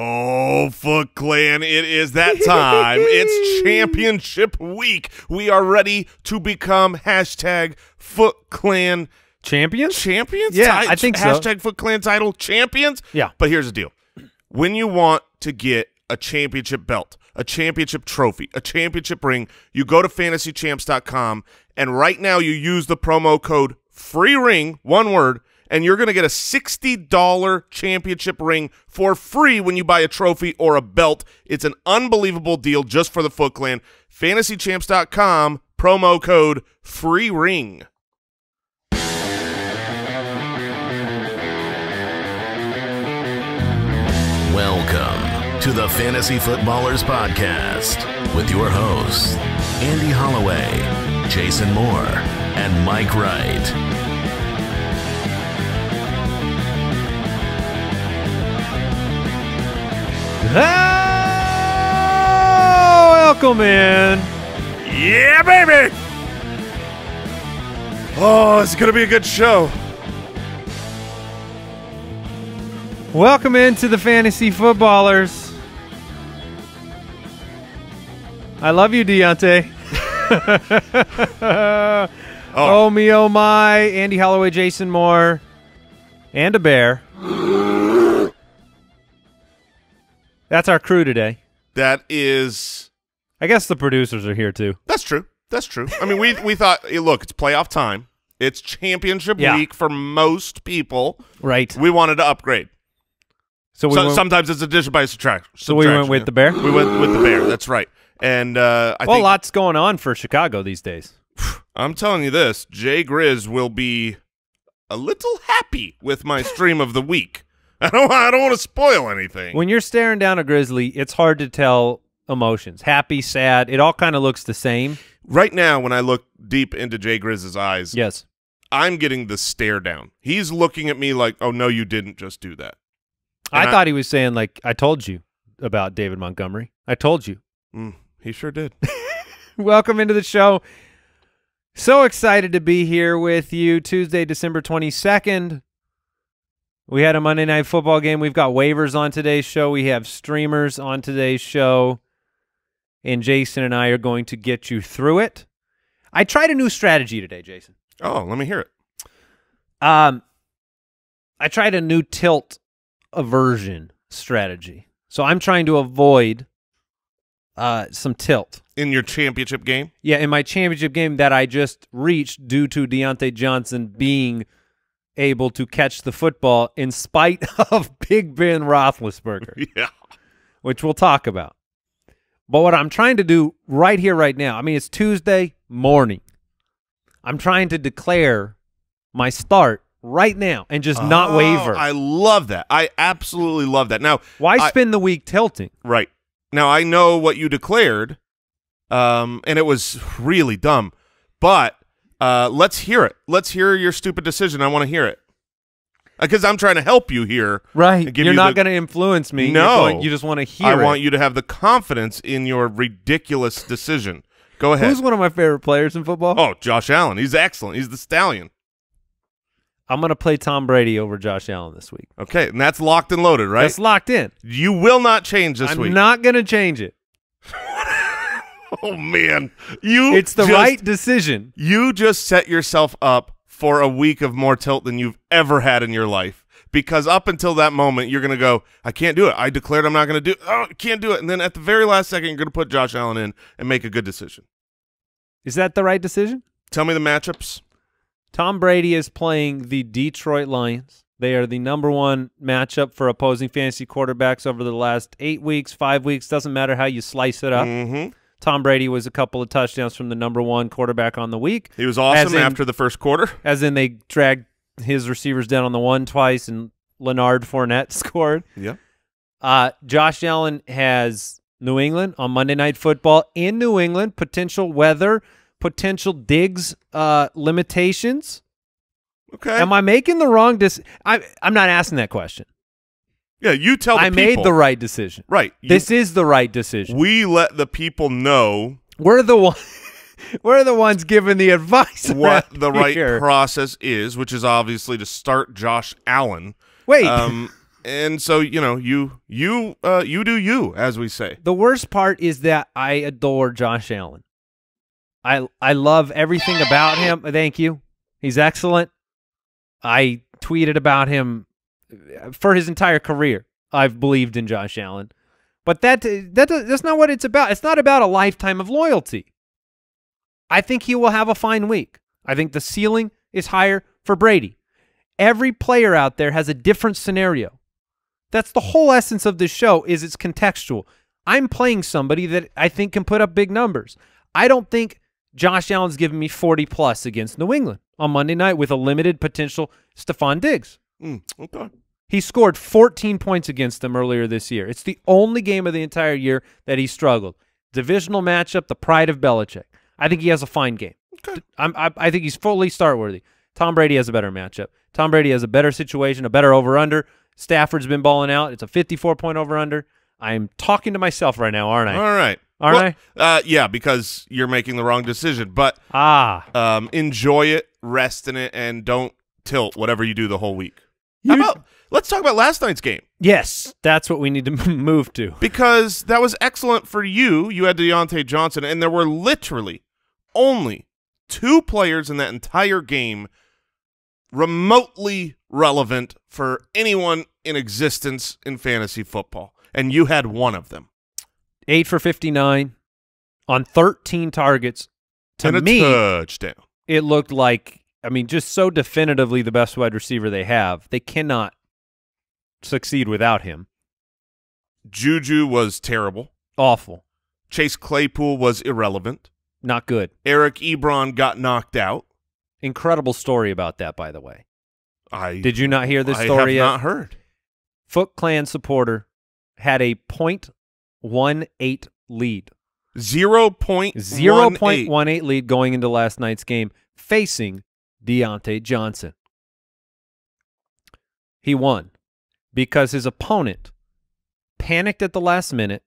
Oh, Foot Clan, it is that time. It's championship week. We are ready to become hashtag Foot Clan champions? Champions? Yeah, I think so. Hashtag Foot Clan title champions? Yeah. But here's the deal. When you want to get a championship belt, a championship trophy, a championship ring, you go to FantasyChamps.com, and right now you use the promo code FREERING, one word, and you're going to get a $60 championship ring for free when you buy a trophy or a belt. It's an unbelievable deal just for the Foot Clan. FantasyChamps.com, promo code FREERING. Welcome to the Fantasy Footballers Podcast with your hosts, Andy Holloway, Jason Moore, and Mike Wright. Oh, welcome in. Yeah, baby. Oh, it's going to be a good show. Welcome into the Fantasy Footballers. I love you, Diontae. Oh me, oh my. Andy Holloway, Jason Moore, and a bear. That's our crew today. That is... I guess the producers are here, too. That's true. That's true. I mean, we thought, hey, look, it's playoff time. It's championship week for most people. Right. We wanted to upgrade. So sometimes it's addition by subtraction. So we went with the bear? We went with the bear. That's right. And I think lots going on for Chicago these days. I'm telling you this. Jay Grizz will be a little happy with my stream of the week. I don't want to spoil anything. When you're staring down a grizzly, it's hard to tell emotions. Happy, sad, it all kind of looks the same. Right now, when I look deep into Jay Grizz's eyes, yes, I'm getting the stare down. He's looking at me like, oh, no, you didn't just do that. I thought he was saying, like, I told you about David Montgomery. I told you. He sure did. Welcome into the show. So excited to be here with you. Tuesday, December 22nd. We had a Monday Night Football game. We've got waivers on today's show. We have streamers on today's show. And Jason and I are going to get you through it. I tried a new strategy today, Jason. Oh, let me hear it. I tried a new tilt aversion strategy. So I'm trying to avoid some tilt. In your championship game? Yeah, in my championship game that I just reached due to Diontae Johnson being able to catch the football in spite of Big Ben Roethlisberger, which we'll talk about. But what I'm trying to do right here, right now, I mean, it's Tuesday morning. I'm trying to declare my start right now and just not waver. I love that. I absolutely love that. Now, why spend the week tilting? Right. Now, I know what you declared, and it was really dumb, but let's hear it. Let's hear your stupid decision. I want to hear it. Because I'm trying to help you here. Right. You're not going to influence me. No. You just want to hear it. I want you to have the confidence in your ridiculous decision. Go ahead. Who's one of my favorite players in football? Oh, Josh Allen. He's excellent. He's the stallion. I'm going to play Tom Brady over Josh Allen this week. Okay, and that's locked and loaded, right? That's locked in. You will not change this week. I'm not going to change it. Oh, man. It's the right decision. You just set yourself up for a week of more tilt than you've ever had in your life, because up until that moment, you're going to go, I can't do it. I declared I'm not going to do it. Oh, I can't do it. And then at the very last second, you're going to put Josh Allen in and make a good decision. Is that the right decision? Tell me the matchups. Tom Brady is playing the Detroit Lions. They are the #1 matchup for opposing fantasy quarterbacks over the last 8 weeks, 5 weeks. Doesn't matter how you slice it up. Mm-hmm. Tom Brady was a couple of touchdowns from the #1 quarterback on the week. He was awesome after the first quarter. As in, they dragged his receivers down on the one twice, and Leonard Fournette scored. Yeah. Josh Allen has New England on Monday Night Football in New England. Potential weather, potential Diggs limitations. Okay. Am I making the wrong decision? I'm not asking that question. Yeah, you tell the people. I made the right decision. Right. This is the right decision. We let the people know. We're the ones giving the advice. What the right process is, which is obviously to start Josh Allen. Wait. And so, you know, you do you, as we say. The worst part is that I adore Josh Allen. I love everything about him. Thank you. He's excellent. I tweeted about him for his entire career. I've believed in Josh Allen. But that's not what it's about. It's not about a lifetime of loyalty. I think he will have a fine week. I think the ceiling is higher for Brady. Every player out there has a different scenario. That's the whole essence of this show, is it's contextual. I'm playing somebody that I think can put up big numbers. I don't think Josh Allen's giving me 40-plus against New England on Monday night with a limited potential Stephon Diggs. Okay. He scored 14 points against them earlier this year. It's the only game of the entire year that he struggled. Divisional matchup, the pride of Belichick. I think he has a fine game. Okay. I think he's fully start-worthy. Tom Brady has a better matchup. Tom Brady has a better situation, a better over-under. Stafford's been balling out. It's a 54-point over-under. I'm talking to myself right now, aren't I? All right. Aren't I? Yeah, because you're making the wrong decision. But enjoy it, rest in it, and don't tilt whatever you do the whole week. Let's talk about last night's game. Yes, that's what we need to move to. Because that was excellent for you. You had Diontae Johnson, and there were literally only two players in that entire game remotely relevant for anyone in existence in fantasy football, and you had one of them. 8 for 59 on 13 targets. To me, touchdown. It looked like, I mean, just so definitively the best wide receiver they have. They cannot succeed without him. Juju was terrible. Awful. Chase Claypool was irrelevant. Not good. Eric Ebron got knocked out. Incredible story about that, by the way. Did you not hear this story yet? I have not heard. Foot Clan supporter had a 0.18 lead. 0.18 lead going into last night's game, facing Diontae Johnson. He won because his opponent panicked at the last minute,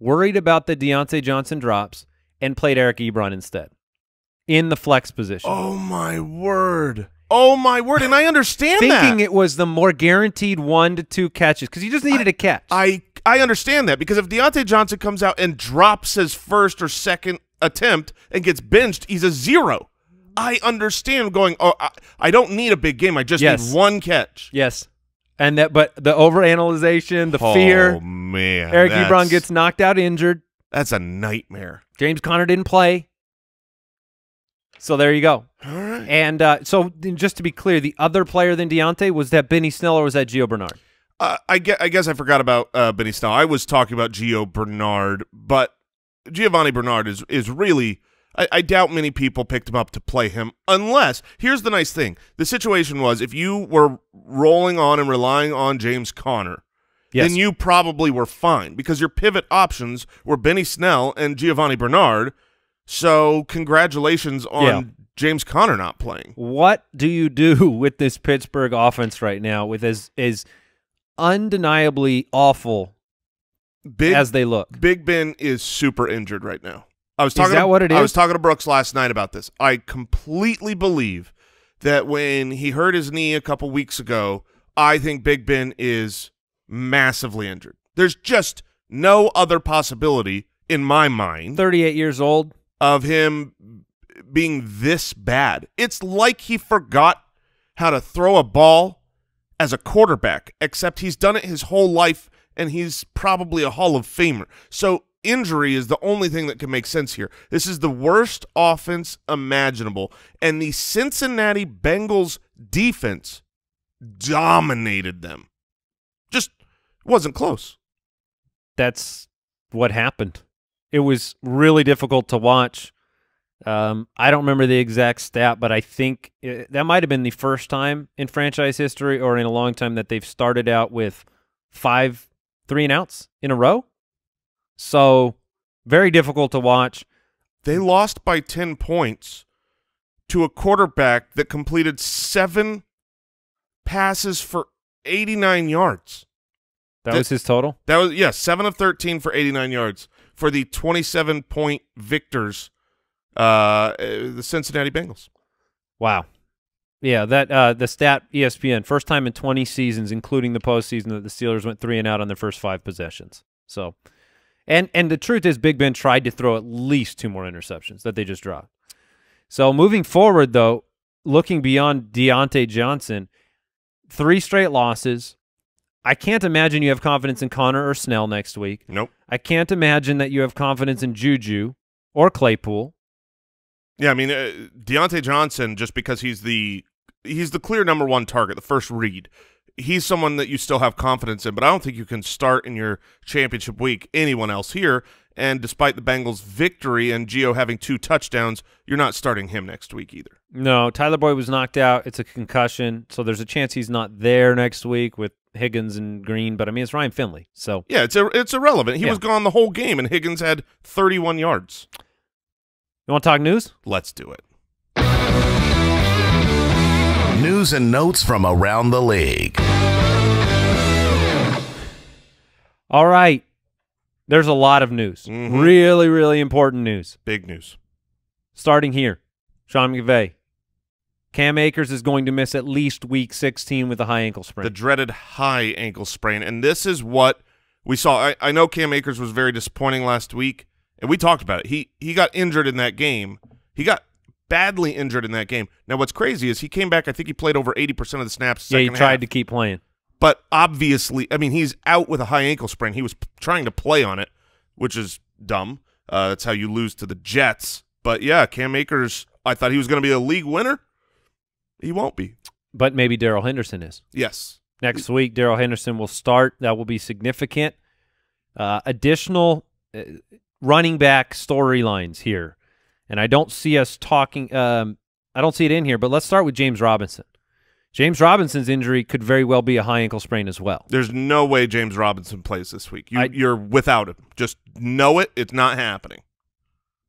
worried about the Diontae Johnson drops, and played Eric Ebron instead in the flex position. Oh, my word. Oh, my word. And I understand thinking it was the more guaranteed 1 to 2 catches because he just needed a catch. I understand that, because if Diontae Johnson comes out and drops his first or second attempt and gets benched, he's a zero. I understand going, oh, I don't need a big game. I just need one catch. Yes. And that, but the overanalyzation, the fear. Oh, man. Eric Ebron gets knocked out injured. That's a nightmare. James Conner didn't play. So there you go. All right. And so just to be clear, the other player than Diontae, was that Benny Snell or was that Gio Bernard? I guess I forgot about Benny Snell. I was talking about Gio Bernard, but Giovanni Bernard is really – I doubt many people picked him up to play him, unless – here's the nice thing. The situation was, if you were rolling on and relying on James Conner, then you probably were fine, because your pivot options were Benny Snell and Giovanni Bernard, so congratulations on James Conner not playing. What do you do with this Pittsburgh offense right now with as undeniably awful as they look? Big Ben is super injured right now. I was talking to Brooks last night about this. I completely believe that when he hurt his knee a couple weeks ago, I think Big Ben is massively injured. There's just no other possibility in my mind. 38 years old. Of him being this bad. It's like he forgot how to throw a ball as a quarterback, except he's done it his whole life, and he's probably a Hall of Famer. So injury is the only thing that can make sense here. This is the worst offense imaginable, and the Cincinnati Bengals defense dominated them. Just wasn't close. That's what happened. It was really difficult to watch. I don't remember the exact stat, but I think that might have been the first time in franchise history or in a long time that they've started out with 5 3-and-outs in a row. So, very difficult to watch. They lost by 10 points to a quarterback that completed 7 passes for 89 yards. That was his total? That was, yeah, 7 of 13 for 89 yards for the 27-point victors, the Cincinnati Bengals. Wow. Yeah, that the stat ESPN, first time in 20 seasons, including the postseason, that the Steelers went 3 and out on their first 5 possessions. So, and the truth is, Big Ben tried to throw at least 2 more interceptions that they just dropped. So moving forward, though, looking beyond Diontae Johnson, 3 straight losses. I can't imagine you have confidence in Conner or Snell next week. Nope. I can't imagine that you have confidence in Juju or Claypool. Yeah, I mean, Diontae Johnson, just because he's the clear number 1 target, the first read, he's someone that you still have confidence in, but I don't think you can start in your championship week anyone else here. And despite the Bengals' victory and Geo having 2 touchdowns, you're not starting him next week either. No, Tyler Boyd was knocked out. It's a concussion, so there's a chance he's not there next week with Higgins and Green, but I mean, it's Ryan Finley. So yeah, it's irrelevant. He was gone the whole game, and Higgins had 31 yards. You want to talk news? Let's do it. News and notes from around the league. All right. There's a lot of news. Mm-hmm. Really, really important news. Big news. Starting here, Sean McVay. Cam Akers is going to miss at least week 16 with a high ankle sprain. The dreaded high ankle sprain. And this is what we saw. I know Cam Akers was very disappointing last week, and we talked about it. He got injured in that game. He got badly injured in that game. Now, what's crazy is he came back. I think he played over 80% of the snaps. Yeah, he tried to keep playing. But obviously, I mean, he's out with a high ankle sprain. He was trying to play on it, which is dumb. That's how you lose to the Jets. But, yeah, Cam Akers, I thought he was going to be a league winner. He won't be. But maybe Darrell Henderson is. Yes. Next week, Darrell Henderson will start. That will be significant. Additional running back storylines here. And I don't see us talking I don't see it in here, but let's start with James Robinson. James Robinson's injury could very well be a high ankle sprain as well. There's no way James Robinson plays this week. You're without him. Just know it. It's not happening.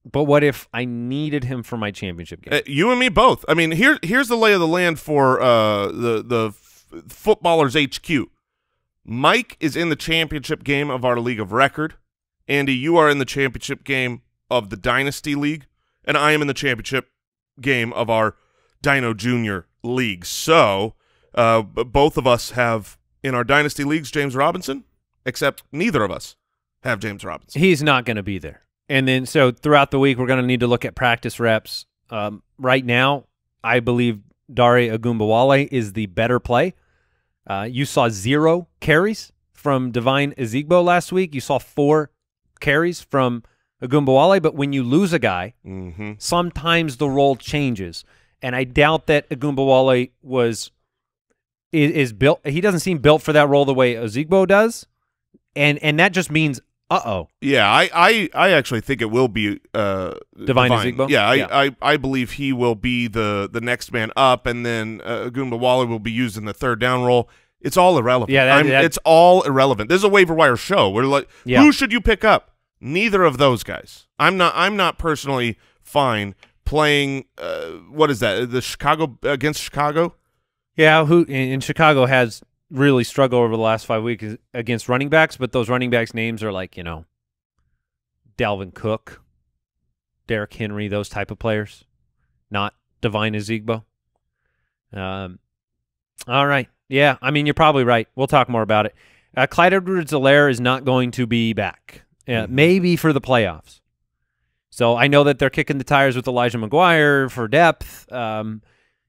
But what if I needed him for my championship game? You and me both. I mean, here's the lay of the land for the Footballers HQ. Mike is in the championship game of our league of record. Andy, you are in the championship game of the Dynasty League, and I am in the championship game of our Dino Junior League. So both of us have in our dynasty leagues James Robinson, except neither of us have James Robinson. He's not going to be there. And then so throughout the week, we're going to need to look at practice reps. Right now, I believe Dare Agumbawale is the better play. You saw 0 carries from Divine Ezigbo last week. You saw 4 carries from Agumbawale. But when you lose a guy, sometimes the role changes. And I doubt that Agumbawale is built. He doesn't seem built for that role the way Ezigbo does, and that just means Yeah, I actually think it will be Divine Ezigbo. Yeah, I believe he will be the next man up, and then Agumbawale will be used in the third down role. It's all irrelevant. Yeah, it's all irrelevant. This is a waiver wire show. We're like, who should you pick up? Neither of those guys. I'm not personally fine playing what is that, the Chicago against Chicago? Yeah, who in Chicago has really struggled over the last 5 weeks against running backs, but those running backs' names are like, you know, Dalvin Cook, Derrick Henry, those type of players, not Divine Ezigbo. All right. Yeah, I mean, you're probably right. We'll talk more about it. Clyde Edwards-Helaire is not going to be back, maybe for the playoffs. So I know that they're kicking the tires with Elijah McGuire for depth.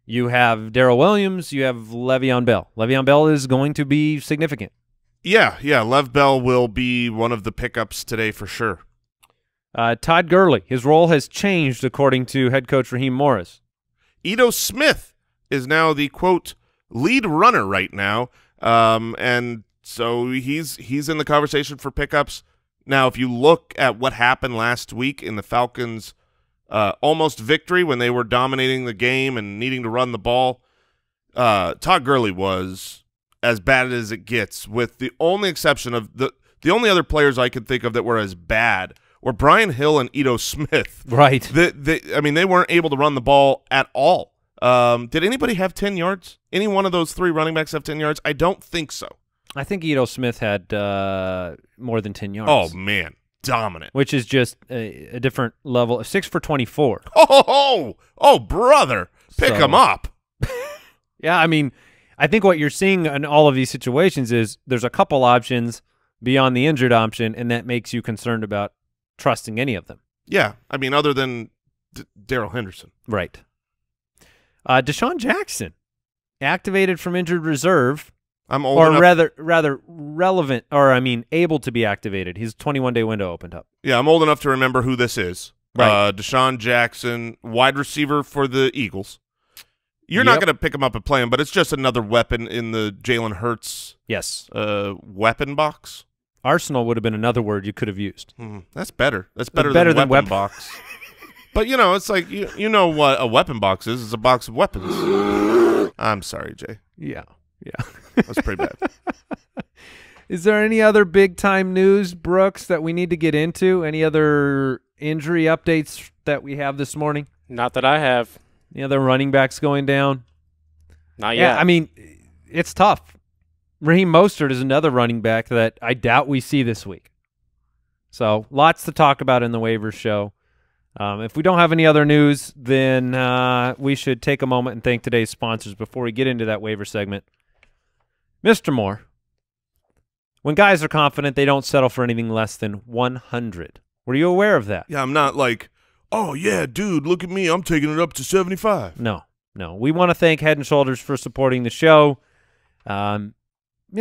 You have Darrell Williams. You have Le'Veon Bell. Le'Veon Bell is going to be significant. Yeah, yeah. Lev Bell will be one of the pickups today for sure. Todd Gurley, his role has changed according to head coach Raheem Morris. Ito Smith is now the, quote, lead runner right now. And so he's in the conversation for pickups. Now, if you look at what happened last week in the Falcons' almost victory when they were dominating the game and needing to run the ball, Todd Gurley was as bad as it gets, with the only exception of the only other players I could think of that were as bad were Brian Hill and Ito Smith. Right. I mean, they weren't able to run the ball at all. Did anybody have 10 yards? Any one of those 3 running backs have 10 yards? I don't think so. I think Ito Smith had more than 10 yards. Oh, man. Dominant. Which is just a different level. 6 for 24. Oh, brother. Pick him up. Yeah, I mean, I think what you're seeing in all of these situations is there's a couple options beyond the injured option, and that makes you concerned about trusting any of them. Yeah, I mean, other than Darrell Henderson. Right. Deshaun Jackson, activated from injured reserve. I'm old enough. Or rather relevant, or I mean, able to be activated. His 21-day window opened up. Yeah, I'm old enough to remember who this is. Right. Deshaun Jackson, wide receiver for the Eagles. You're not going to pick him up and play him, but it's just another weapon in the Jalen Hurts weapon box. Arsenal would have been another word you could have used. That's better. That's better than weapon box. But, you know, it's like, you know what a weapon box is. It's a box of weapons. I'm sorry, Jay. Yeah. Yeah. That's pretty bad. Is there any other big-time news, Brooks, that we need to get into? Any other injury updates that we have this morning? Not that I have. Yeah, the running backs going down. Not yet. Yeah, I mean, it's tough. Raheem Mostert is another running back that I doubt we see this week. So lots to talk about in the waiver show. If we don't have any other news, then we should take a moment and thank today's sponsors before we get into that waiver segment. Mr. Moore, when guys are confident, they don't settle for anything less than 100. Were you aware of that? Yeah, I'm not like, oh, yeah, dude, look at me. I'm taking it up to 75. No, no. We want to thank Head & Shoulders for supporting the show. You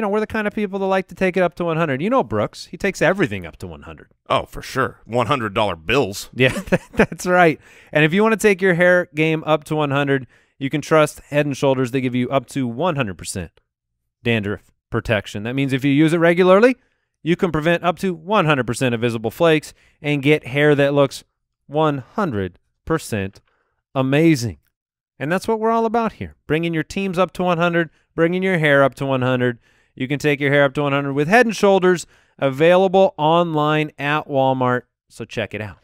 know, we're the kind of people that like to take it up to 100. You know Brooks. He takes everything up to 100. Oh, for sure. $100 bills. Yeah, that's right. And if you want to take your hair game up to 100, you can trust Head & Shoulders. They give you up to 100% dandruff protection. That means if you use it regularly, you can prevent up to 100% of visible flakes and get hair that looks 100% amazing. And that's what we're all about here, bringing your teams up to 100, bringing your hair up to 100. You can take your hair up to 100 with Head & Shoulders, available online at Walmart, so check it out.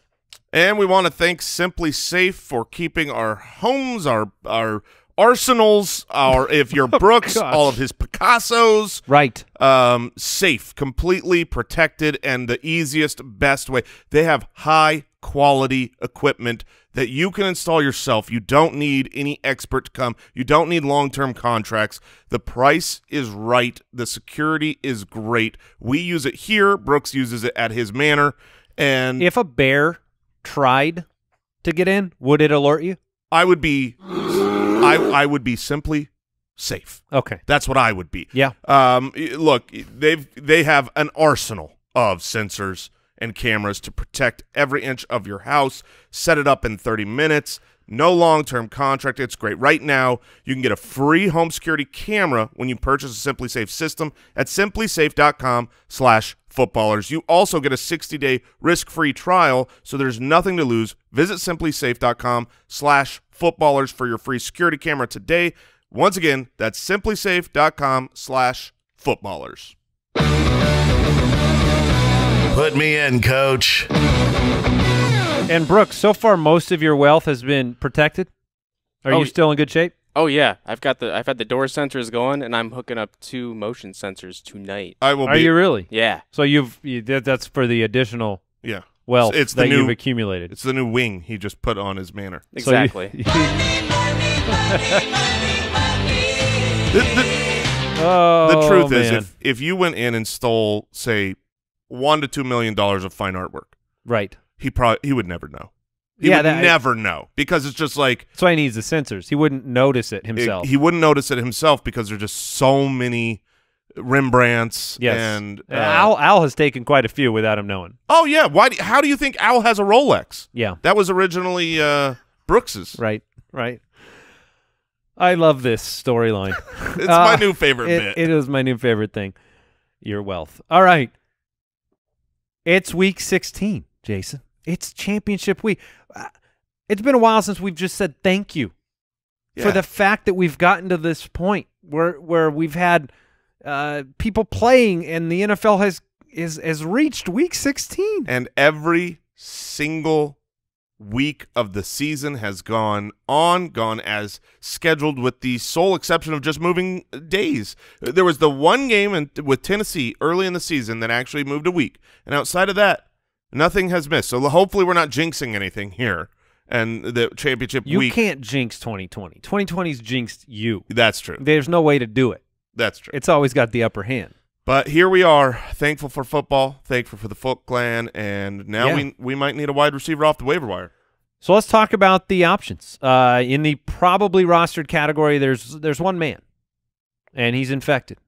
And we want to thank SimpliSafe for keeping our homes, our arsenals, our Brooks, gosh, all of his Picassos, right, safe, completely protected, and the easiest, best way. They have high quality equipment that you can install yourself. You don't need any expert to come. You don't need long-term contracts. The price is right. The security is great. We use it here. Brooks uses it at his manor. And if a bear tried to get in, would it alert you? I would be simply safe. Okay. That's what I would be. Yeah. Look, they have an arsenal of sensors and cameras to protect every inch of your house. Set it up in 30 minutes. No long-term contract. It's great. Right now, you can get a free home security camera when you purchase a SimpliSafe system at SimpliSafe.com/footballers. You also get a 60-day risk-free trial, so there's nothing to lose. Visit SimpliSafe.com/footballers for your free security camera today. Once again, that's SimpliSafe.com/footballers. Put me in, coach. And, Brooks, so far most of your wealth has been protected? Are you still in good shape? Oh, yeah. I've had the door sensors going, and I'm hooking up 2 motion sensors tonight. Are you really? Yeah. So that's for the additional wealth you've accumulated. It's the new wing he just put on his manor. Exactly. So the truth is, if you went in and stole, say, $1 to $2 million of fine artwork. Right. He would never know. He would never know because it's just like, that's why he needs the sensors. He wouldn't notice it himself. He wouldn't notice it himself because there's just so many Rembrandts. Yes. And Al has taken quite a few without him knowing. Oh yeah. How do you think Al has a Rolex? Yeah. That was originally Brooks's. Right. Right. I love this storyline. It's my new favorite bit. It is my new favorite thing. Your wealth. All right. It's week 16, Jason. It's championship week. It's been a while since we've just said thank you for the fact that we've gotten to this point where we've had people playing and the NFL has reached week 16. And every single week of the season has gone as scheduled, with the sole exception of just moving days. There was the one game with Tennessee early in the season that actually moved a week, and outside of that, nothing has missed. So hopefully we're not jinxing anything here and the championship week. You can't jinx 2020. 2020's jinxed you. That's true. There's no way to do it. That's true. It's always got the upper hand. But here we are, thankful for football, thankful for the Foot Clan, and now we might need a wide receiver off the waiver wire. So let's talk about the options. In the probably rostered category, there's one man, and he's infected.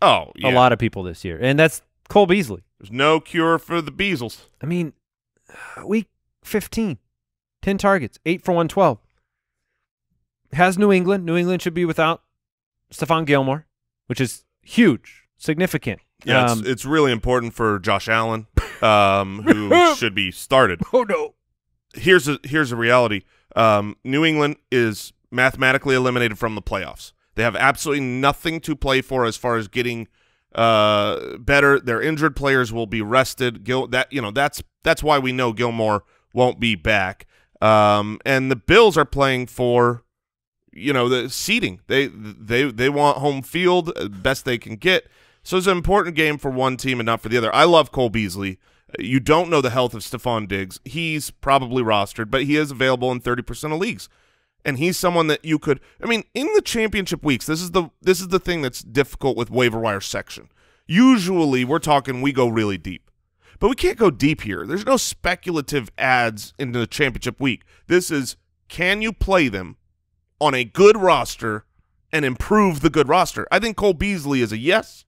Oh, yeah. A lot of people this year, and that's Cole Beasley. There's no cure for the Beasles. I mean, week 15, 10 targets, 8 for 112. Has New England. New England should be without Stephon Gilmore, which is huge. Significant. Yeah, it's really important for Josh Allen, who should be started. Oh no! Here's a reality. New England is mathematically eliminated from the playoffs. They have absolutely nothing to play for as far as getting better. Their injured players will be rested. That's why we know Gilmore won't be back. And the Bills are playing for the seeding. They want home field best they can get. So it's an important game for one team and not for the other. I love Cole Beasley. You don't know the health of Stephon Diggs. He's probably rostered, but he is available in 30% of leagues. And he's someone that you could – I mean, in the championship weeks, this is the thing that's difficult with waiver wire section. Usually we're talking we go really deep. But we can't go deep here. There's no speculative ads into the championship week. This is, can you play them on a good roster and improve the good roster? I think Cole Beasley is a yes.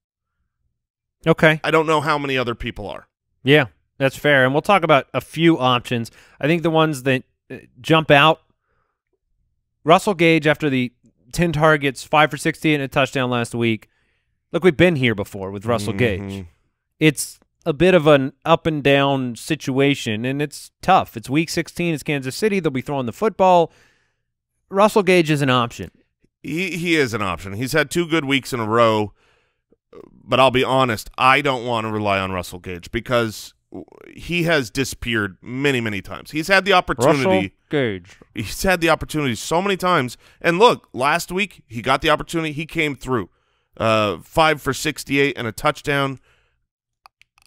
Okay. I don't know how many other people are. Yeah, that's fair. And we'll talk about a few options. I think the ones that jump out, Russell Gage after the 10 targets, 5 for 60 and a touchdown last week. Look, we've been here before with Russell Gage. It's a bit of an up and down situation, and it's tough. It's week 16. It's Kansas City. They'll be throwing the football. Russell Gage is an option. He is an option. He's had two good weeks in a row. But I'll be honest, I don't want to rely on Russell Gage because he has disappeared many, many times. He's had the opportunity. Russell Gage. He's had the opportunity so many times. And look, last week he got the opportunity. He came through 5 for 68 and a touchdown.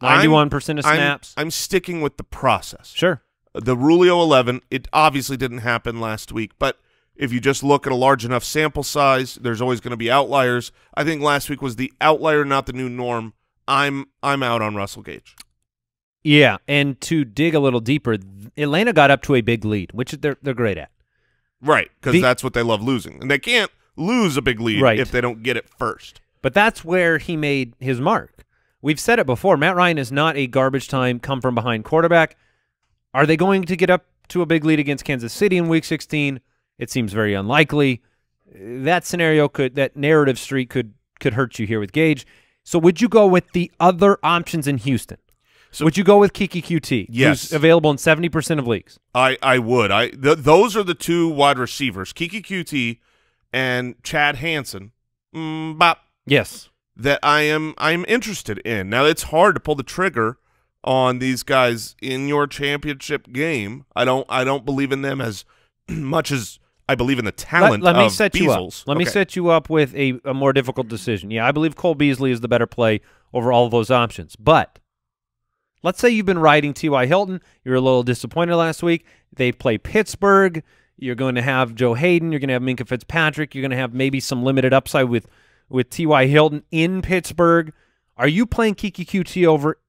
91% of snaps. I'm sticking with the process. Sure. The Rulio 11, it obviously didn't happen last week, but if you just look at a large enough sample size, there's always going to be outliers. I think last week was the outlier, not the new norm. I'm out on Russell Gage. Yeah, and to dig a little deeper, Atlanta got up to a big lead, which they're great at. Right, because that's what they love losing. And they can't lose a big lead if they don't get it first. But that's where he made his mark. We've said it before. Matt Ryan is not a garbage time, come-from-behind quarterback. Are they going to get up to a big lead against Kansas City in Week 16? It seems very unlikely. That scenario could, that narrative streak could hurt you here with Gage. So would you go with the other options in Houston? So would you go with Keke Coutee? Yes, who's available in 70% of leagues. I would. Those are the two wide receivers, Keke Coutee and Chad Hansen. Yes, that I'm interested in. Now it's hard to pull the trigger on these guys in your championship game. I don't believe in them as much as I believe in the talent of Beasles. Let me set you up with a more difficult decision. Yeah, I believe Cole Beasley is the better play over all of those options. But let's say you've been riding T.Y. Hilton. You're a little disappointed last week. They play Pittsburgh. You're going to have Joe Hayden. You're going to have Minkah Fitzpatrick. You're going to have maybe some limited upside with T.Y. Hilton in Pittsburgh. Are you playing Keke Coutee over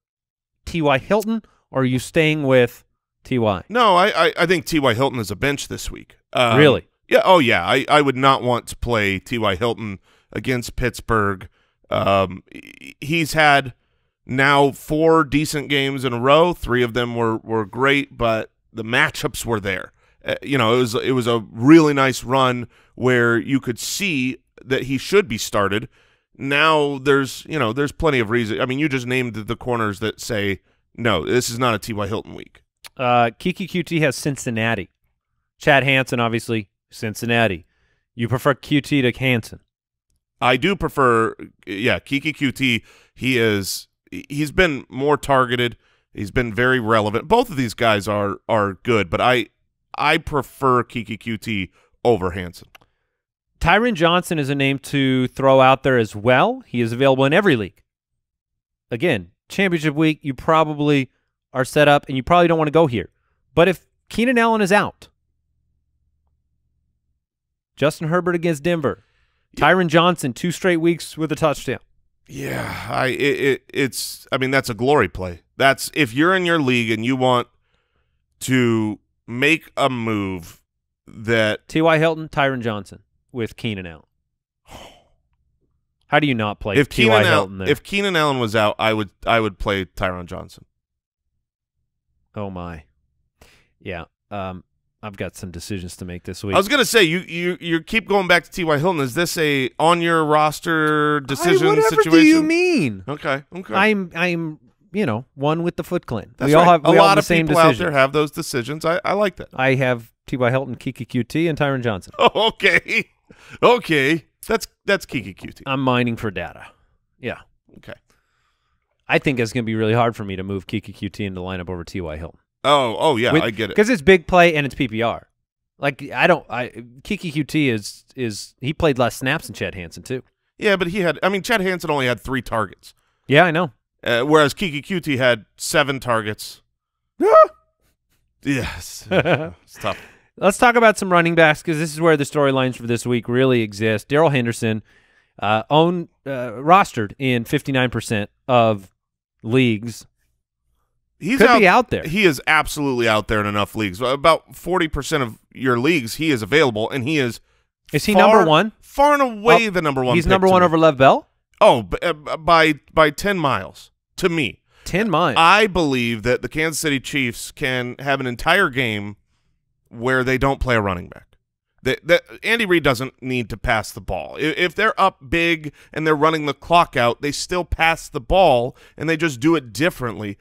T.Y. Hilton, or are you staying with T.Y.? No, I think T.Y. Hilton is a bench this week. Really? Yeah. Oh, yeah. I would not want to play T.Y. Hilton against Pittsburgh. He's had now 4 decent games in a row. 3 of them were great, but the matchups were there. It was a really nice run where you could see that he should be started. Now there's plenty of reason. I mean, you just named the corners that say no. This is not a T.Y. Hilton week. Keke Coutee has Cincinnati. Chad Hansen, obviously, Cincinnati. You prefer Coutee to Hansen? I do prefer, yeah, Keke Coutee. He's been more targeted. He's been very relevant. Both of these guys are good, but I prefer Keke Coutee over Hansen. Tyron Johnson is a name to throw out there as well. He is available in every league. Again, championship week, you probably are set up, and you probably don't want to go here. But if Keenan Allen is out, Justin Herbert against Denver. Tyron Johnson, 2 straight weeks with a touchdown. Yeah, it's. I mean, that's a glory play. That's if you're in your league and you want to make a move that T.Y. Hilton, Tyron Johnson with Keenan Allen. How do you not play if T.Y. Hilton there? If Keenan Allen was out, I would play Tyron Johnson. Oh my, yeah. I've got some decisions to make this week. I was gonna say you keep going back to T.Y. Hilton. Is this a on your roster decision situation? What do you mean? Okay, okay. I'm one with the Foot Clan. That's right. A lot of people out there have those decisions. I like that. I have T.Y. Hilton, Keke Coutee, and Tyron Johnson. Oh, okay, okay. That's Keke Coutee. I'm mining for data. Yeah. Okay. I think it's gonna be really hard for me to move Keke Coutee into the lineup over T.Y. Hilton. Oh, yeah, I get it. Because it's big play and it's PPR. Like Keke Coutee is he played less snaps than Chad Hansen too. Yeah, but Chad Hansen only had 3 targets. Yeah, I know. Whereas Keke Coutee had 7 targets. Yes, it's tough. Let's talk about some running backs because this is where the storylines for this week really exist. Darrell Henderson, rostered in 59% of leagues. Could be out there. He is absolutely out there in enough leagues. About 40% of your leagues, he is available, and he is. Is he number 1? Far and away the number 1. He's number 1 over Lev Bell. Oh, by 10 miles to me. 10 miles. I believe that the Kansas City Chiefs can have an entire game where they don't play a running back. That Andy Reid doesn't need to pass the ball. If they're up big and they're running the clock out, they still pass the ball and they just do it differently.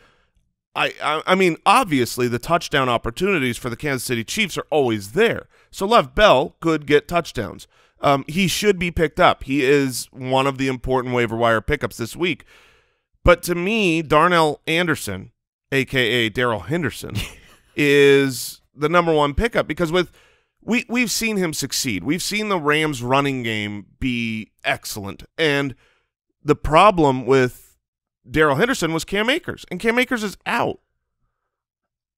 I mean, obviously, the touchdown opportunities for the Kansas City Chiefs are always there. So Lev Bell could get touchdowns. He should be picked up. He is one of the important waiver wire pickups this week. But to me, Darnell Anderson, a.k.a. Darrell Henderson, is the number 1 pickup because we've seen him succeed. We've seen the Rams running game be excellent. And the problem with Darrell Henderson was Cam Akers, and Cam Akers is out.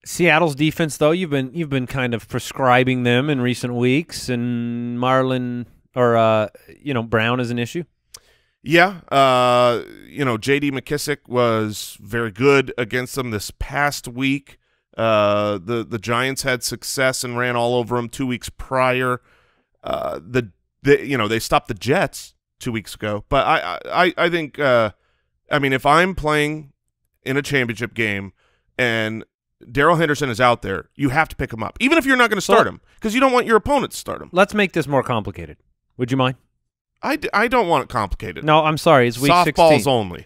Seattle's defense, though, you've been kind of prescribing them in recent weeks, and Brown is an issue. Yeah, J.D. McKissic was very good against them this past week. The Giants had success and ran all over them 2 weeks prior. They stopped the Jets 2 weeks ago, but I think. I mean, if I'm playing in a championship game and Darrell Henderson is out there, you have to pick him up, even if you're not going to start him, because you don't want your opponent to start him. Let's make this more complicated. Would you mind? I don't want it complicated. No, I'm sorry. It's week 16. Softballs only.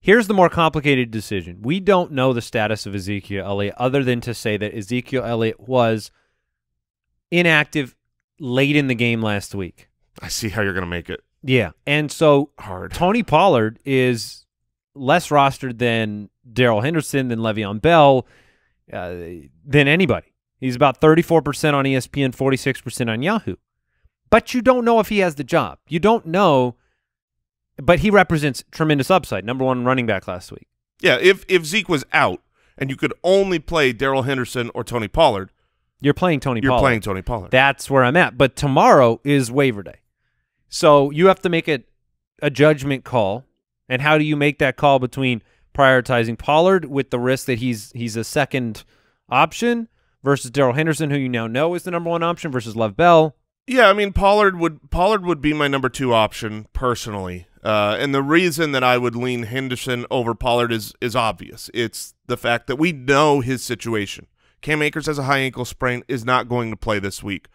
Here's the more complicated decision. We don't know the status of Ezekiel Elliott other than to say that Ezekiel Elliott was inactive late in the game last week. I see how you're going to make it. Yeah, and so hard. Tony Pollard is less rostered than Darrell Henderson, than Le'Veon Bell, than anybody. He's about 34% on ESPN, 46% on Yahoo. But you don't know if he has the job. You don't know, but he represents tremendous upside. Number 1 running back last week. Yeah, if Zeke was out and you could only play Darrell Henderson or Tony Pollard. You're playing Tony Pollard. That's where I'm at. But tomorrow is waiver day. So you have to make a judgment call. And how do you make that call between prioritizing Pollard with the risk that he's a second option versus Darrell Henderson, who you now know is the number 1 option, versus Lev Bell? Yeah, I mean, Pollard would be my number 2 option personally. And the reason that I would lean Henderson over Pollard is obvious. It's the fact that we know his situation. Cam Akers has a high ankle sprain, is not going to play this week.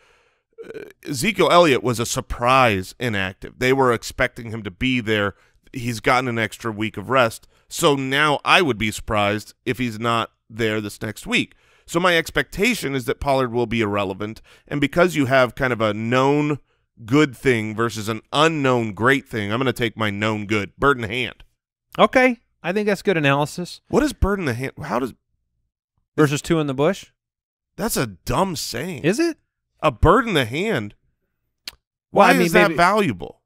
Ezekiel Elliott was a surprise inactive. They were expecting him to be there. He's gotten an extra week of rest. So now I would be surprised if he's not there this next week. So my expectation is that Pollard will be irrelevant. And because you have kind of a known good thing versus an unknown great thing, I'm going to take my known good, bird in hand. Okay. I think that's good analysis. What is bird in the hand? How does versus two in the bush? That's a dumb saying. Is it? A bird in the hand? Why is that valuable?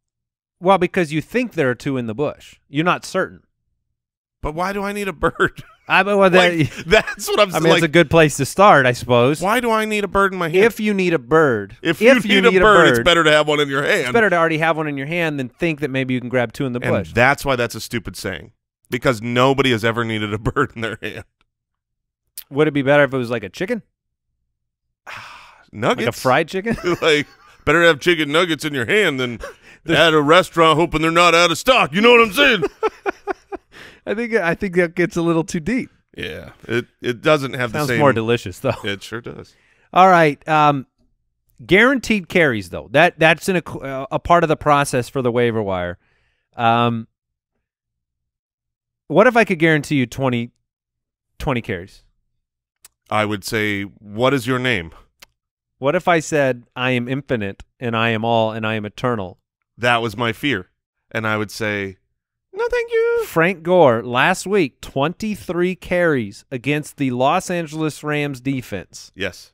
Well, because you think there are two in the bush. You're not certain. But why do I need a bird? That's what I'm saying. I mean, it's a good place to start, I suppose. Why do I need a bird in my hand? If you need a bird. If you need a bird, it's better to have one in your hand. It's better to already have one in your hand than think that maybe you can grab two in the bush. That's why that's a stupid saying, because nobody has ever needed a bird in their hand. Would it be better if it was like a chicken? Nuggets? Like a fried chicken? Like, better have chicken nuggets in your hand than at a restaurant hoping they're not out of stock. You know what I'm saying? I think that gets a little too deep. Yeah, it doesn't have the same. Sounds more delicious though. It sure does. All right, guaranteed carries though. That's in a part of the process for the waiver wire. What if I could guarantee you 20 carries? I would say, what is your name? What if I said I am infinite and I am all and I am eternal? That was my fear, and I would say, no, thank you. Frank Gore, last week, 23 carries against the Los Angeles Rams defense. Yes.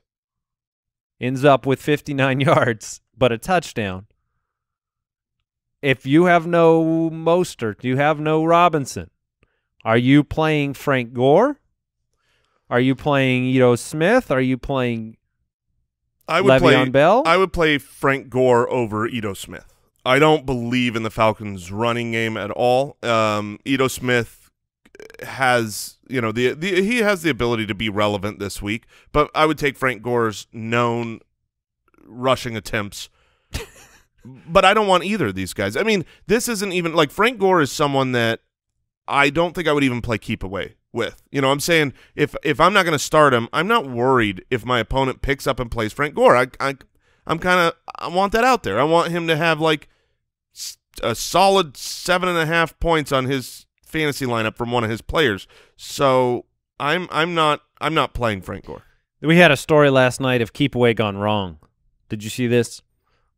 Ends up with 59 yards, but a touchdown. If you have no Mostert, you have no Robinson, are you playing Frank Gore? Are you playing Ito Smith? Are you playing Le'Veon Bell? I would play Frank Gore over Ito Smith. I don't believe in the Falcons' running game at all. Ito Smith has, you know, he has the ability to be relevant this week, but I would take Frank Gore's known rushing attempts. But I don't want either of these guys. I mean, this isn't even like Frank Gore is someone that I don't think I would even play keep away with. You know, I'm saying if I'm not going to start him, I'm not worried if my opponent picks up and plays Frank Gore. I want that out there. I want him to have like a solid 7.5 points on his fantasy lineup from one of his players. So I'm not playing Frank Gore. We had a story last night of keep away gone wrong. Did you see this?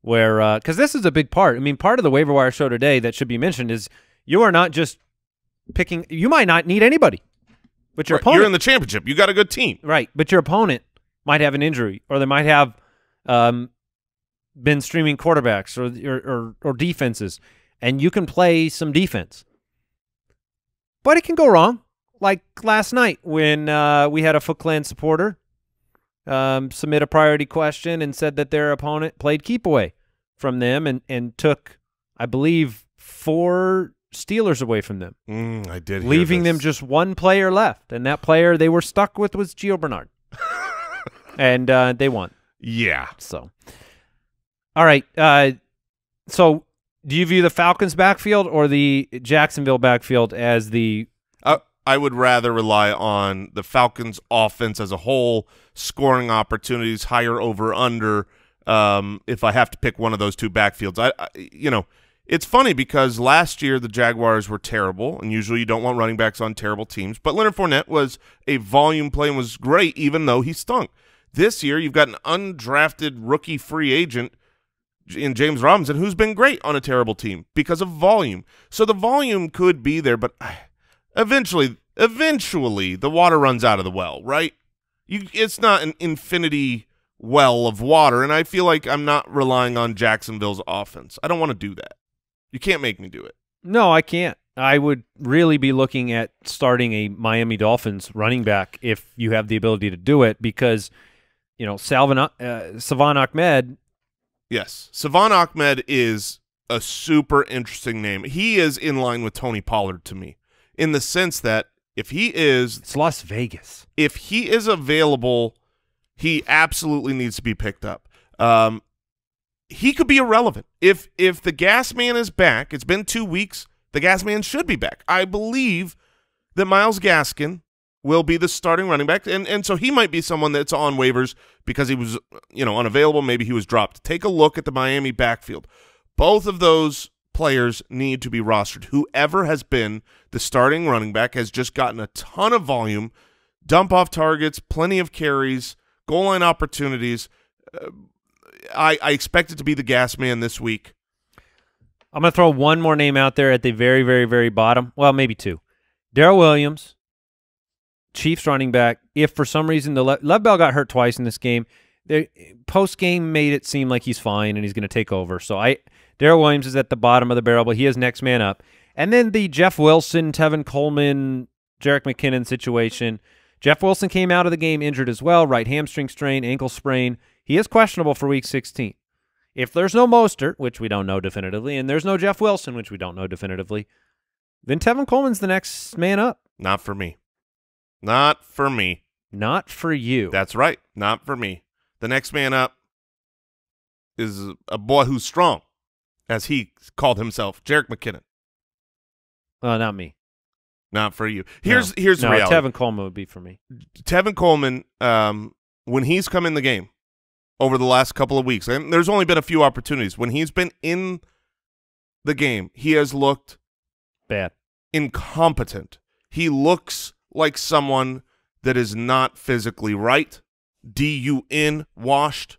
Where because this is a big part. I mean, part of the waiver wire show today that should be mentioned is you are not just picking. You might not need anybody, but your opponent. You're in the championship. You got a good team, right? But your opponent might have an injury, or they might have. Been streaming quarterbacks or defenses, and you can play some defense, but it can go wrong. Like last night when we had a Foot Clan supporter submit a priority question and said that their opponent played keep away from them and took, I believe, 4 Steelers away from them. I did, leaving them just one player left, and that player they were stuck with was Gio Bernard, and they won. Yeah. So, all right. So, do you view the Falcons backfield or the Jacksonville backfield as the? I would rather rely on the Falcons offense as a whole, scoring opportunities, higher over under. If I have to pick one of those two backfields, you know, it's funny because last year the Jaguars were terrible, and usually you don't want running backs on terrible teams. But Leonard Fournette was a volume play and was great, even though he stunk. This year, you've got an undrafted rookie free agent in James Robinson who's been great on a terrible team because of volume. So the volume could be there, but eventually the water runs out of the well, right? It's not an infinity well of water, and I feel like I'm not relying on Jacksonville's offense. I don't want to do that. You can't make me do it. No, I can't. I would really be looking at starting a Miami Dolphins running back if you have the ability to do it because – you know, Savon Ahmed. Yes, Savon Ahmed is a super interesting name. He is in line with Tony Pollard to me in the sense that if he is... It's Las Vegas. If he is available, he absolutely needs to be picked up. He could be irrelevant. If the gas man is back, it's been 2 weeks, the gas man should be back. I believe that Myles Gaskin will be the starting running back, and so he might be someone that's on waivers because he was, you know, unavailable. Maybe he was dropped. Take a look at the Miami backfield. Both of those players need to be rostered. Whoever has been the starting running back has just gotten a ton of volume, dump-off targets, plenty of carries, goal-line opportunities. I expect it to be the gas man this week. I'm going to throw one more name out there at the very, very, very bottom. Well, maybe two. Darrell Williams. Chiefs running back, if for some reason the Le'Veon Bell got hurt twice in this game, their post game made it seem like he's fine and he's going to take over. So Darrell Williams is at the bottom of the barrel, but he is next man up. And then the Jeff Wilson, Tevin Coleman, Jerick McKinnon situation. Jeff Wilson came out of the game injured as well, right hamstring strain, ankle sprain. He is questionable for Week 16. If there's no Mostert, which we don't know definitively, and there's no Jeff Wilson, which we don't know definitively, then Tevin Coleman's the next man up. Not for me. Not for me. Not for you. That's right. Not for me. The next man up is a boy who's strong, as he called himself, Jerick McKinnon. Not me. Not for you. Here's the reality. Tevin Coleman would be for me. Tevin Coleman, when he's come in the game over the last couple of weeks, and there's only been a few opportunities, when he's been in the game, he has looked bad, incompetent. He looks like someone that is not physically right, D-U-N, washed.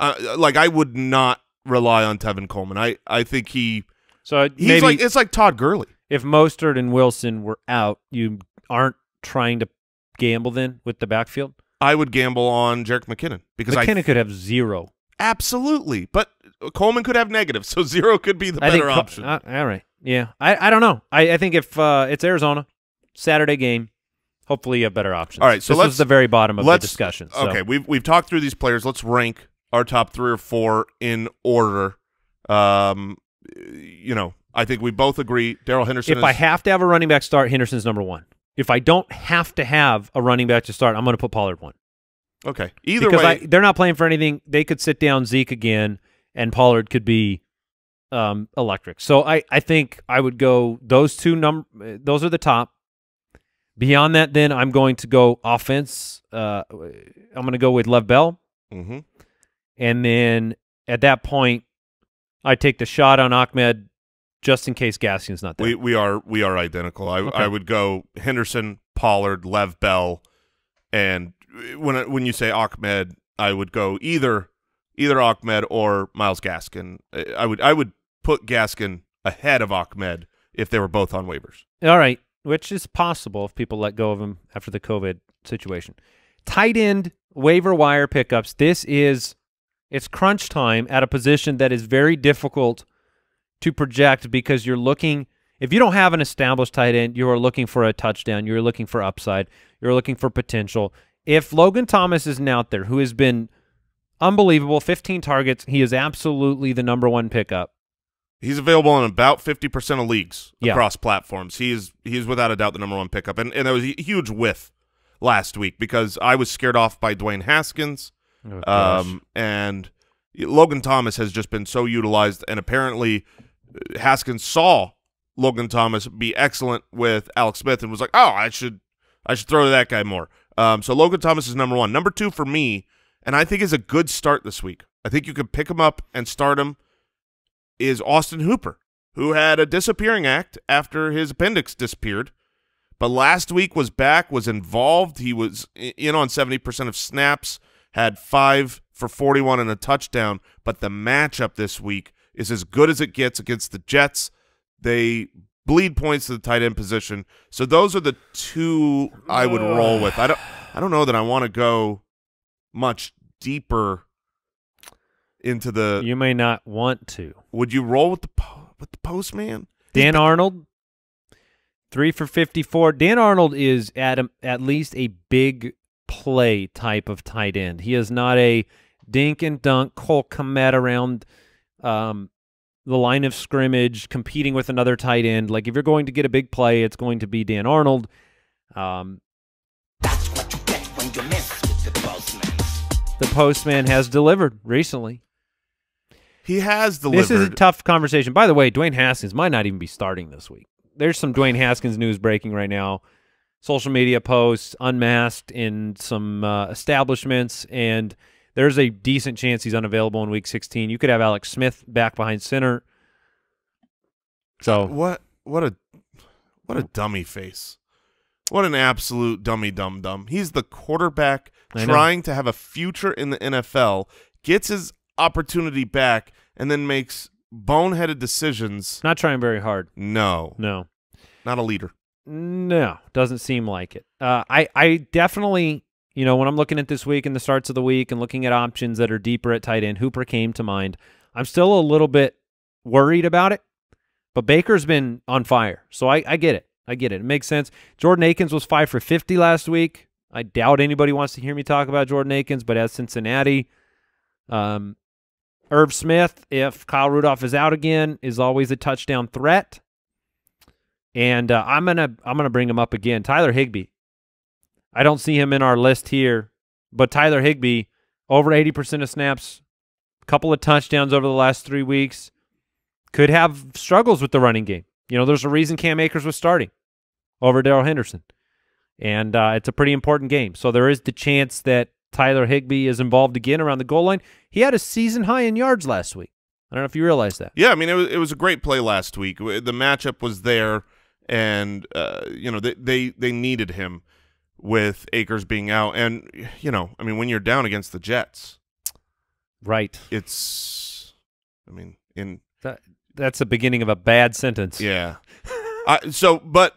Like, I would not rely on Tevin Coleman. I think he – it's like Todd Gurley. If Mostert and Wilson were out, you aren't trying to gamble then with the backfield? I would gamble on Jerick McKinnon. Because McKinnon could have zero. Absolutely. But Coleman could have negative, so zero could be the better option. All right. Yeah. I don't know. I think if it's Arizona, Saturday game, hopefully you have better options. All right. So this is the very bottom of the discussion. So. Okay. We've talked through these players. Let's rank our top three or four in order. You know, I think we both agree Darrell Henderson is... If I have to have a running back start, Henderson's number one. If I don't have to have a running back to start, I'm going to put Pollard one. Okay. Either way... Because they're not playing for anything. They could sit down Zeke again, and Pollard could be electric. So I think I would go those two. Those are the top. Beyond that, then, I'm going to go offense. I'm going to go with Lev Bell. Mm-hmm. And then at that point, I take the shot on Ahmed just in case Gaskin's not there. We are identical. I would go Henderson, Pollard, Lev Bell, and when you say Ahmed, I would go either Ahmed or Myles Gaskin. I would put Gaskin ahead of Ahmed if they were both on waivers. All right, which is possible if people let go of him after the COVID situation. Tight end waiver wire pickups. It's crunch time at a position that is very difficult to project because you're looking, if you don't have an established tight end, you are looking for a touchdown, you're looking for upside, you're looking for potential. If Logan Thomas isn't out there, who has been unbelievable, 15 targets, he is absolutely the #1 pickup. He's available in about 50% of leagues across platforms. He is without a doubt the #1 pickup. And that was a huge whiff last week because I was scared off by Dwayne Haskins. Oh, and Logan Thomas has just been so utilized, and apparently Haskins saw Logan Thomas be excellent with Alex Smith and was like, oh, I should throw to that guy more. So Logan Thomas is #1. #2 for me, and I think is a good start this week. I think you could pick him up and start him, is Austin Hooper, who had a disappearing act after his appendix disappeared. But last week was back, was involved. He was in on 70% of snaps. Had 5 for 41 and a touchdown, but the matchup this week is as good as it gets against the Jets. They bleed points to the tight end position. So those are the two I would roll with. I don't know that I want to go much deeper into the. You may not want to. Would you roll with the postman? Dan Arnold, 3 for 54. Dan Arnold is at least a big play type of tight end. He is not a dink and dunk, Cole Kmet around the line of scrimmage, competing with another tight end. Like, if you're going to get a big play, it's going to be Dan Arnold. That's what you get when you mess with the postman. The postman has delivered recently. He has delivered. This is a tough conversation. By the way, Dwayne Haskins might not even be starting this week. There's some Dwayne Haskins news breaking right now. Social media posts, unmasked in some establishments, and there's a decent chance he's unavailable in Week 16. You could have Alex Smith back behind center. So what a dummy face! What an absolute dummy dum dum! He's the quarterback trying to have a future in the NFL, gets his opportunity back, and then makes boneheaded decisions. Not trying very hard. No, not a leader. No, doesn't seem like it. I definitely, you know, when I'm looking at this week and the starts of the week and looking at options that are deeper at tight end, Hooper came to mind. I'm still a little bit worried about it, but Baker's been on fire, so I get it. I get it. It makes sense. Jordan Akins was 5 for 50 last week. I doubt anybody wants to hear me talk about Jordan Akins, but as Cincinnati, Irv Smith, if Kyle Rudolph is out again, is always a touchdown threat. And I'm gonna bring him up again. Tyler Higbee. I don't see him in our list here, but Tyler Higbee, over 80% of snaps, a couple of touchdowns over the last 3 weeks, could have struggles with the running game. You know, there's a reason Cam Akers was starting over Darrell Henderson. And it's a pretty important game. So there is the chance that Tyler Higbee is involved again around the goal line. He had a season high in yards last week. I don't know if you realize that. Yeah, I mean, it was a great play last week. The matchup was there, and, you know, they needed him with Akers being out. And, you know, I mean, when you're down against the Jets. Right. It's, I mean, in that's the beginning of a bad sentence. Yeah. But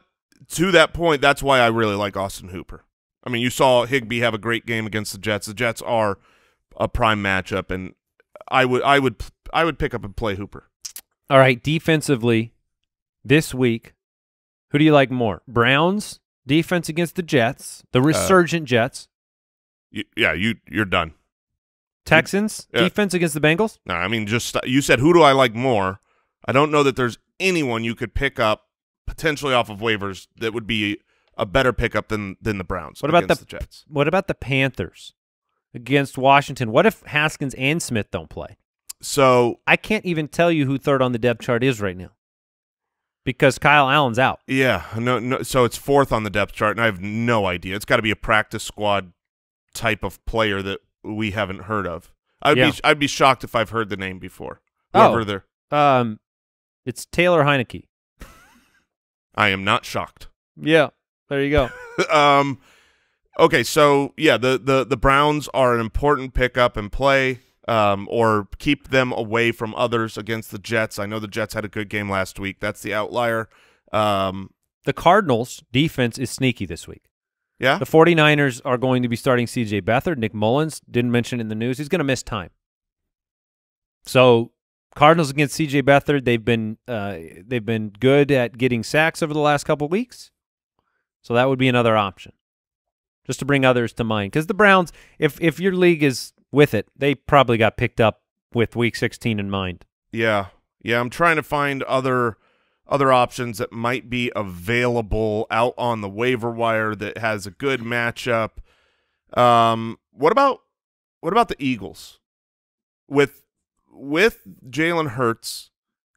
to that point, that's why I really like Austin Hooper. I mean, you saw Higbee have a great game against the Jets. The Jets are a prime matchup, and I would pick up and play Hooper. All right, defensively this week, who do you like more? Browns defense against the Jets, the resurgent Jets. You're done. Texans defense against the Bengals. No, I mean, just you said who do I like more? I don't know that there's anyone you could pick up potentially off of waivers that would be a better pickup than the Browns. What about the Jets? What about the Panthers against Washington? What if Haskins and Smith don't play? So I can't even tell you who third on the depth chart is right now because Kyle Allen's out. Yeah, no. So it's fourth on the depth chart, and I have no idea. It's got to be a practice squad type of player that we haven't heard of. I'd be shocked if I've heard the name before. Whoever it's Taylor Heineke. I am not shocked. Yeah, there you go. Okay, so yeah, the Browns are an important pickup and play, or keep them away from others against the Jets. I know the Jets had a good game last week. That's the outlier. The Cardinals' defense is sneaky this week. Yeah, the 49ers are going to be starting C.J. Beathard. Nick Mullins, didn't mention in the news, he's going to miss time. So Cardinals against C.J. Beathard, they've been good at getting sacks over the last couple of weeks, so that would be another option, just to bring others to mind. Because the Browns, if your league is with it, they probably got picked up with Week 16 in mind. Yeah, I'm trying to find other options that might be available out on the waiver wire that has a good matchup. What about the Eagles with Jalen Hurts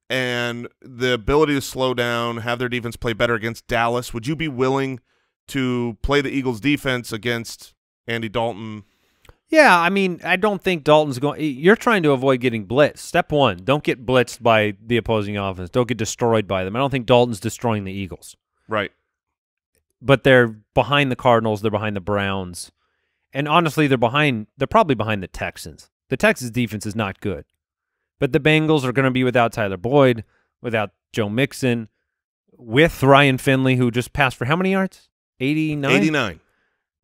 and the ability to slow down, have their defense play better against Dallas? Would you be willing to play the Eagles defense against Andy Dalton? Yeah, I mean, I don't think Dalton's going – you're trying to avoid getting blitzed. Step one, don't get blitzed by the opposing offense. Don't get destroyed by them. I don't think Dalton's destroying the Eagles. Right. But they're behind the Cardinals. They're behind the Browns. And honestly, they're probably behind the Texans. The Texans' defense is not good. But the Bengals are going to be without Tyler Boyd, without Joe Mixon, with Ryan Finley, who just passed for how many yards? 89? 89.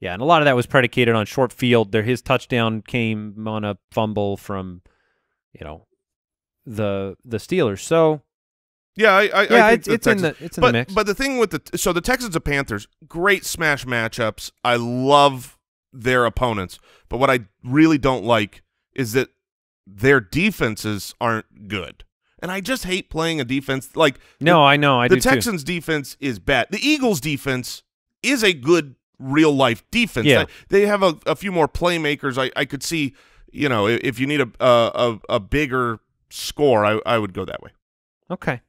Yeah, and a lot of that was predicated on short field. His touchdown came on a fumble from, you know, the Steelers. So, yeah, I think it's in the mix. But the thing with the Texans and Panthers, great smash matchups. I love their opponents, but what I really don't like is that their defenses aren't good, and I just hate playing a defense like. No, I know I do. The Texans' defense is bad. The Eagles' defense is a good real-life defense. Yeah. They have a few more playmakers. I could see, you know, if you need a bigger score, I would go that way. Okay.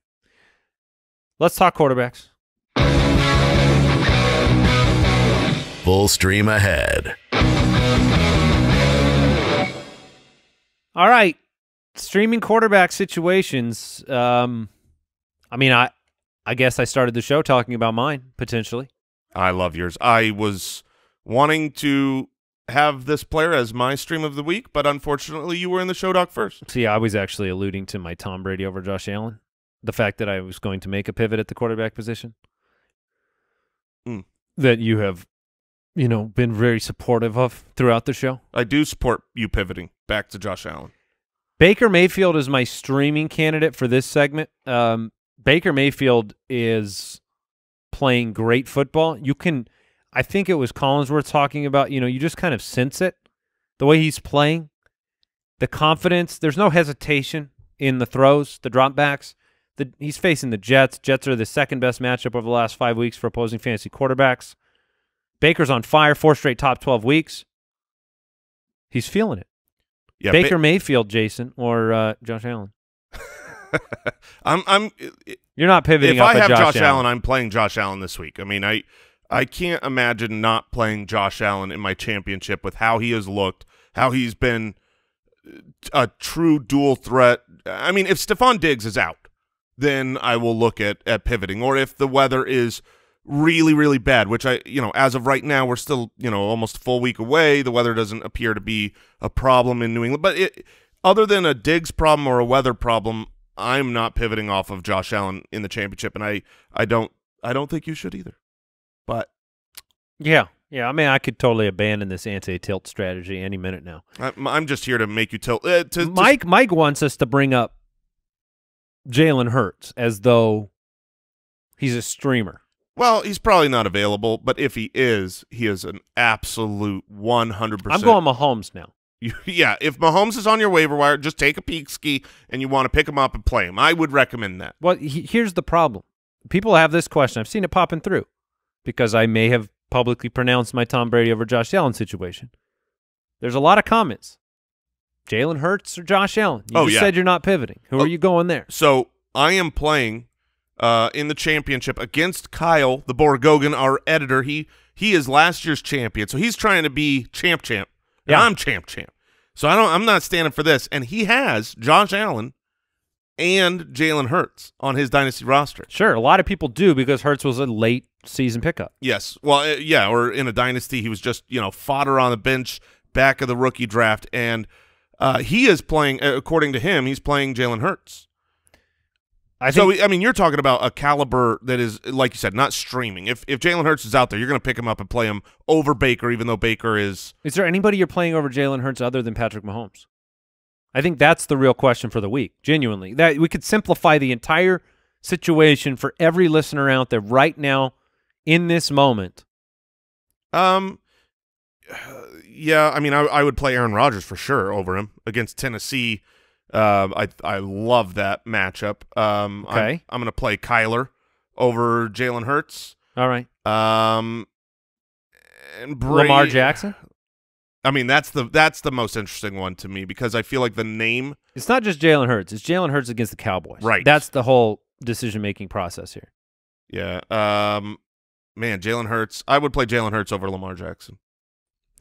Let's talk quarterbacks. Full stream ahead. All right. Streaming quarterback situations. I mean, I guess I started the show talking about mine, potentially. I love yours. I was wanting to have this player as my stream of the week, but unfortunately you were in the show doc first. See, I was actually alluding to my Tom Brady over Josh Allen, the fact that I was going to make a pivot at the quarterback position. Mm. That you have, you know, been very supportive of throughout the show. I do support you pivoting back to Josh Allen. Baker Mayfield is my streaming candidate for this segment. Baker Mayfield is playing great football. You can, I think it was Collinsworth talking about, you know, you just kind of sense it, the way he's playing, the confidence. There's no hesitation in the throws, the dropbacks. He's facing the Jets. Jets are the second-best matchup over the last 5 weeks for opposing fantasy quarterbacks. Baker's on fire, 4 straight top 12 weeks. He's feeling it. Yeah, Baker Mayfield, Jason, or Josh Allen. You're not pivoting. If up I have Josh Allen, I'm playing Josh Allen this week. I mean, I can't imagine not playing Josh Allen in my championship with how he has looked, how he's been a true dual threat. I mean, if Stephon Diggs is out, then I will look at pivoting. Or if the weather is really, really bad, which as of right now, we're still, almost a full week away. The weather doesn't appear to be a problem in New England. But other than a Diggs problem or a weather problem, I'm not pivoting off of Josh Allen in the championship, and I don't think you should either. But yeah. I mean, I could totally abandon this anti-tilt strategy any minute now. I'm just here to make you tilt. Mike wants us to bring up Jalen Hurts as though he's a streamer. Well, he's probably not available, but if he is, he is an absolute 100%. I'm going Mahomes now. Yeah, if Mahomes is on your waiver wire, just take a peek ski and you want to pick him up and play him. I would recommend that. Well, here's the problem. People have this question. I've seen it popping through because I may have publicly pronounced my Tom Brady over Josh Allen situation. There's a lot of comments. Jalen Hurts or Josh Allen? You just said you're not pivoting. Who are you going there? So I am playing in the championship against Kyle, the Borgogan, our editor. He is last year's champion, so he's trying to be champ. And yeah, I'm champ. So I'm not standing for this. And he has Josh Allen and Jalen Hurts on his dynasty roster. Sure, a lot of people do because Hurts was a late season pickup. Yes, well, yeah, or in a dynasty, he was just fodder on the bench, back of the rookie draft, and he is playing, according to him, he's playing Jalen Hurts. I mean, you're talking about a caliber that is, like you said, not streaming. If Jalen Hurts is out there, you're going to pick him up and play him over Baker, even though Baker is... Is there anybody you're playing over Jalen Hurts other than Patrick Mahomes? I think that's the real question for the week, genuinely. That we could simplify the entire situation for every listener out there right now in this moment. Yeah, I mean, I would play Aaron Rodgers for sure over him against Tennessee. I love that matchup. Okay. I'm going to play Kyler over Jalen Hurts. All right. And Lamar Jackson? I mean, that's the most interesting one to me because I feel like the name. It's not just Jalen Hurts. It's Jalen Hurts against the Cowboys. Right. That's the whole decision-making process here. Yeah. Man, Jalen Hurts. I would play Jalen Hurts over Lamar Jackson.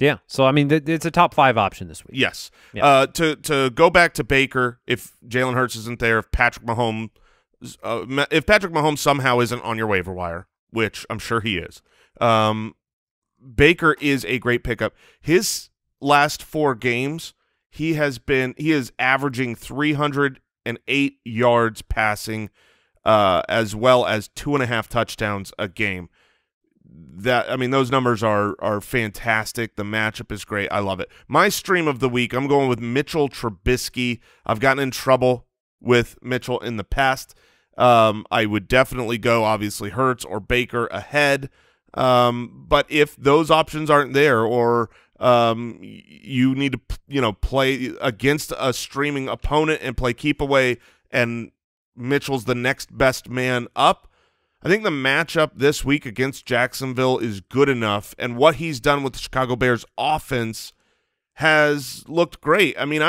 Yeah, so I mean, it's a top 5 option this week. Yes. Yeah. To go back to Baker, if Jalen Hurts isn't there, if Patrick Mahomes somehow isn't on your waiver wire, which I'm sure he is, Baker is a great pickup. His last 4 games, he is averaging 308 yards passing, as well as 2.5 touchdowns a game. That, I mean, those numbers are fantastic. The matchup is great. I love it. My stream of the week, I'm going with Mitchell Trubisky. I've gotten in trouble with Mitchell in the past. I would definitely go, obviously, Hurts or Baker ahead. But if those options aren't there, or you need to, play against a streaming opponent and play keep away, and Mitchell's the next best man up, I think the matchup this week against Jacksonville is good enough, and what he's done with the Chicago Bears offense has looked great. I mean,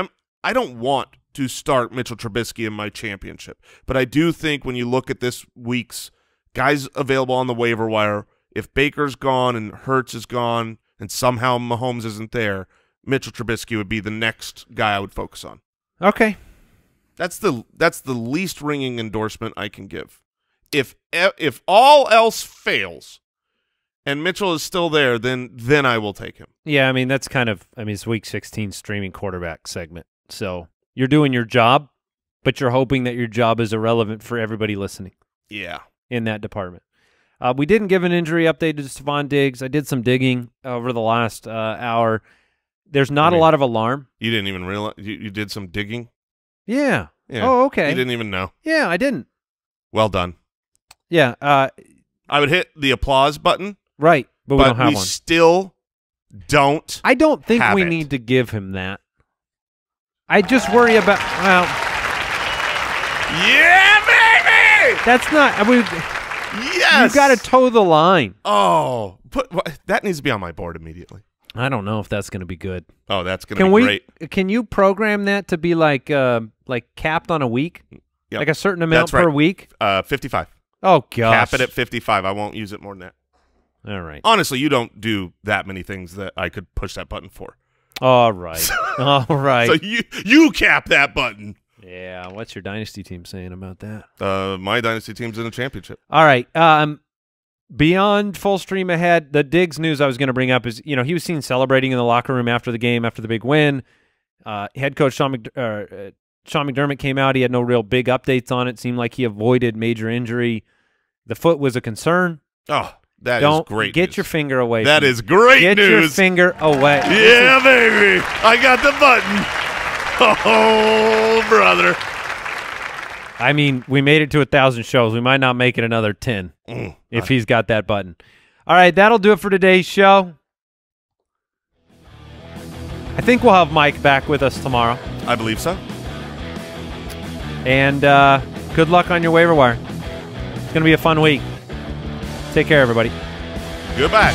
I don't want to start Mitchell Trubisky in my championship, but I do think when you look at this week's guys available on the waiver wire, if Baker's gone and Hurts is gone and somehow Mahomes isn't there, Mitchell Trubisky would be the next guy I would focus on. Okay. That's the least ringing endorsement I can give. If all else fails and Mitchell is still there, then I will take him. Yeah, I mean, that's kind of, I mean, it's week 16 streaming quarterback segment. So you're doing your job, but you're hoping that your job is irrelevant for everybody listening. Yeah. In that department. We didn't give an injury update to Stephon Diggs. I did some digging over the last hour. There's not a lot of alarm. You didn't even realize? You did some digging? Yeah. Oh, okay. You didn't even know? Yeah, I didn't. Well done. Yeah, I would hit the applause button. Right. But we don't have one. Still don't. I don't think we need to give him that. I just worry about, well. Yeah, baby! That's not, I mean, yes! You've got to toe the line. Oh, but that needs to be on my board immediately. I don't know if that's going to be good. Oh, that's going to be great. Can you program that to be like capped on a week? Yep. Like a certain amount per week? 55. Oh, gosh. Cap it at 55. I won't use it more than that. All right. Honestly, you don't do that many things that I could push that button for. All right. All right. So you cap that button. Yeah. What's your dynasty team saying about that? My dynasty team's in a championship. All right. Beyond full stream ahead, the Diggs news I was going to bring up is, you know, he was seen celebrating in the locker room after the game, after the big win. Head coach Sean McDermott came out. He had no real big updates on it. Seemed like he avoided major injury. The foot was a concern. Oh. That is great news. Get your finger away. That is great news. Get your finger away. Yeah, baby. I got the button. Oh, brother. I mean, we made it to 1,000 shows. We might not make it another 10 if he's got that button. All right, that'll do it for today's show. I think we'll have Mike back with us tomorrow. I believe so. And good luck on your waiver wire. It's going to be a fun week. Take care, everybody. Goodbye.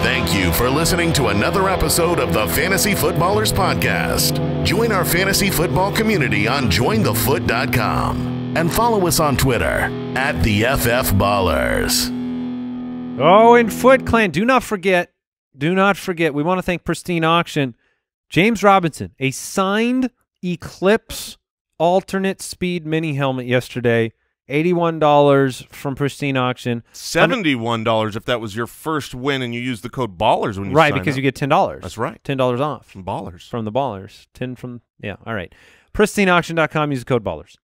Thank you for listening to another episode of the Fantasy Footballers Podcast. Join our fantasy football community on jointhefoot.com and follow us on Twitter at the FFBallers. Oh, and Foot Clan, do not forget, we want to thank Pristine Auction. James Robinson, a signed Eclipse alternate speed mini helmet yesterday. $81 from Pristine Auction. $71 if that was your first win and you used the code BALLERS when you sign up. Right, because you get $10. That's right. $10 off. From BALLERS. From the BALLERS. 10 from, yeah, all right. PristineAuction.com, use the code BALLERS.